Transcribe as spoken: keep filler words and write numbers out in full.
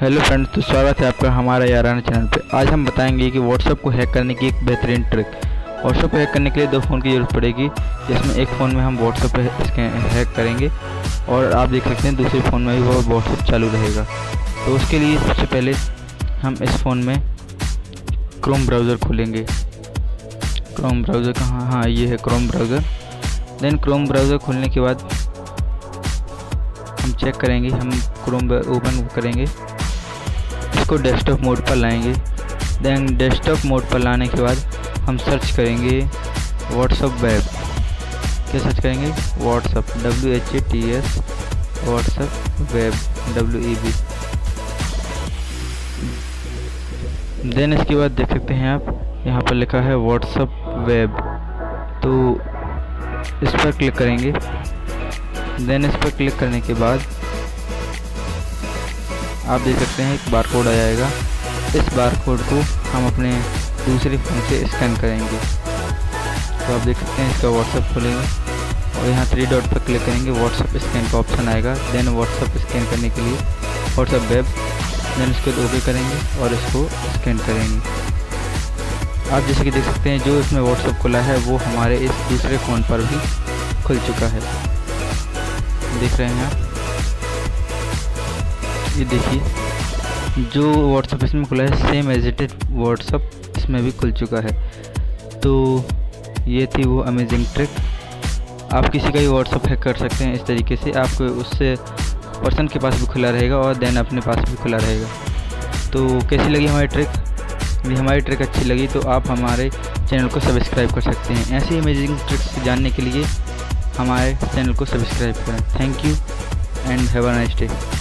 Hello friends, तो स्वागत है आपका हमारा याराना चैनल पे। आज हम बताएंगे कि व्हाट्सएप को हैक करने की एक बेहतरीन ट्रिक। व्हाट्सएप को हैक करने के लिए दो फ़ोन की जरूरत पड़ेगी, जिसमें एक फ़ोन में हम व्हाट्सएप पे इसके हैक करेंगे और आप देख सकते हैं दूसरे फ़ोन में भी वो व्हाट्सएप चालू रहेगा। तो उसके लिए सबसे पहले हम इस फ़ोन में क्रोम ब्राउज़र खोलेंगे। क्रोम ब्राउज़र कहाँ, हाँ ये है Chrome browser. Then Chrome browser खोलने के बाद हम चेक करेंगे, हम क्रोम ओपन करेंगे, इसको डेस्कटॉप मोड पर लाएंगे। देन डेस्कटॉप मोड पर लाने के बाद हम सर्च करेंगे व्हाट्सएप वेब। क्या सर्च करेंगे? WhatsApp, W H A T S WhatsApp web, W E B. Then इसके बाद देख सकते हैं आप यहाँ पर लिखा है व्हाट्सएप वेब, तो इस पर क्लिक करेंगे। देन इस पर क्लिक करने के बाद आप देख सकते हैं एक बारकोड आ जाएगा। इस बारकोड को हम अपने दूसरे फ़ोन से स्कैन करेंगे। तो आप देख सकते हैं इसका व्हाट्सएप खोलेंगे और यहाँ थ्री डॉट पर क्लिक करेंगे, व्हाट्सएप स्कैन का ऑप्शन आएगा। देन व्हाट्सएप स्कैन करने के लिए व्हाट्सएप वेब, देन इसको ओके करेंगे और इसको स्कैन करेंगे। आप जैसे कि देख सकते हैं जो इसमें व्हाट्सएप खुला है वो हमारे इस दूसरे फ़ोन पर भी खुल चुका है, देख रहे हैं आप। ये देखिए जो व्हाट्सएप इसमें खुला है same as it is WhatsApp इसमें भी खुल चुका है। तो ये थी वो अमेजिंग ट्रिक। आप किसी का भी व्हाट्सएप हैक कर सकते हैं इस तरीके से। आपको उससे पर्सन के पास भी खुला रहेगा और देन अपने पास भी खुला रहेगा। तो कैसी लगी हमारी ट्रिक? यदि हमारी ट्रिक अच्छी लगी तो आप हमारे चैनल को सब्सक्राइब कर सकते हैं। ऐसी अमेजिंग ट्रिक्स जानने के लिए हमारे चैनल को सब्सक्राइब करें। Thank you and have a nice day.